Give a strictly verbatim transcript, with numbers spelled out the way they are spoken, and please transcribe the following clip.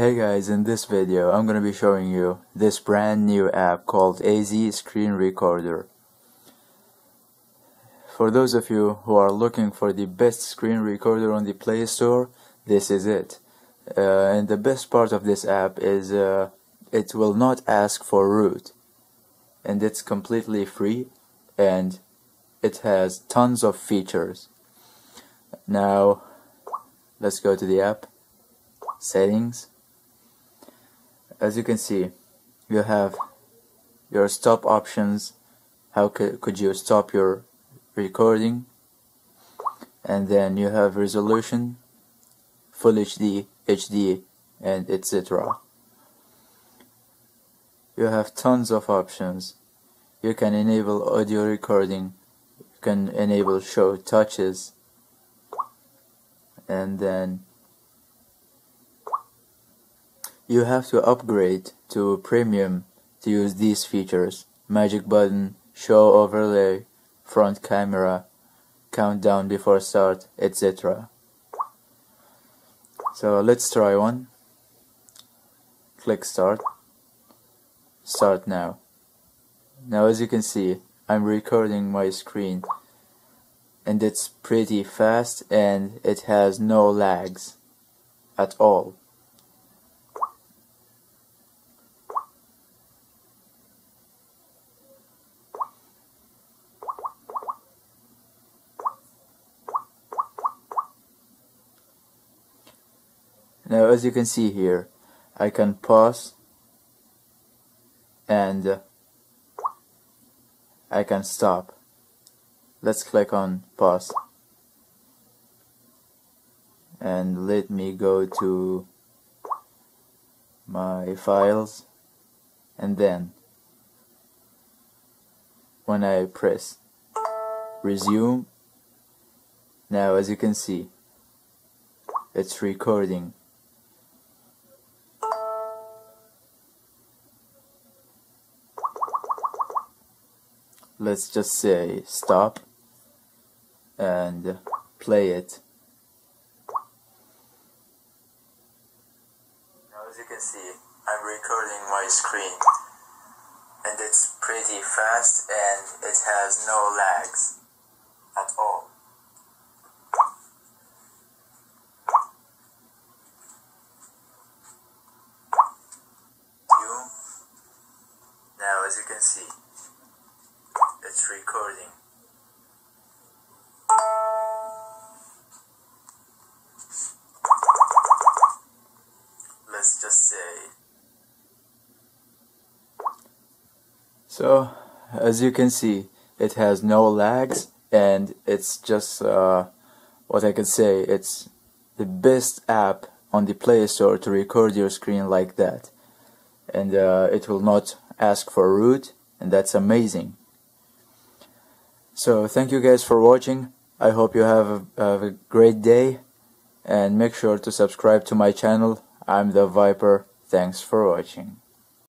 Hey guys, in this video I'm going to be showing you this brand new app called A Z Screen Recorder. For those of you who are looking for the best screen recorder on the Play Store, this is it. Uh, and the best part of this app is uh, it will not ask for root. And it's completely free and it has tons of features. Now, let's go to the app, settings. As you can see, you have your stop options, how could you stop your recording, and then you have resolution, full H D, H D, and et cetera. You have tons of options. You can enable audio recording, you can enable show touches, and then you have to upgrade to premium to use these features: magic button, show overlay, front camera, countdown before start, et cetera. So let's try one. Click start. Start now. Now as you can see, I'm recording my screen and it's pretty fast and it has no lags at all. Now as you can see here, I can pause and uh, I can stop. Let's click on pause and let me go to my files, and then when I press resume, now as you can see, it's recording. Let's just say stop and play it. Now as you can see, I'm recording my screen and it's pretty fast and it has no lags at all. Now as you can see, it's recording. Let's just say. So, as you can see, it has no lags, and it's just uh, what I could say. It's the best app on the Play Store to record your screen like that, and uh, it will not ask for root, and that's amazing. So thank you guys for watching. I hope you have a, have a great day, and make sure to subscribe to my channel. I'm the Viper. Thanks for watching.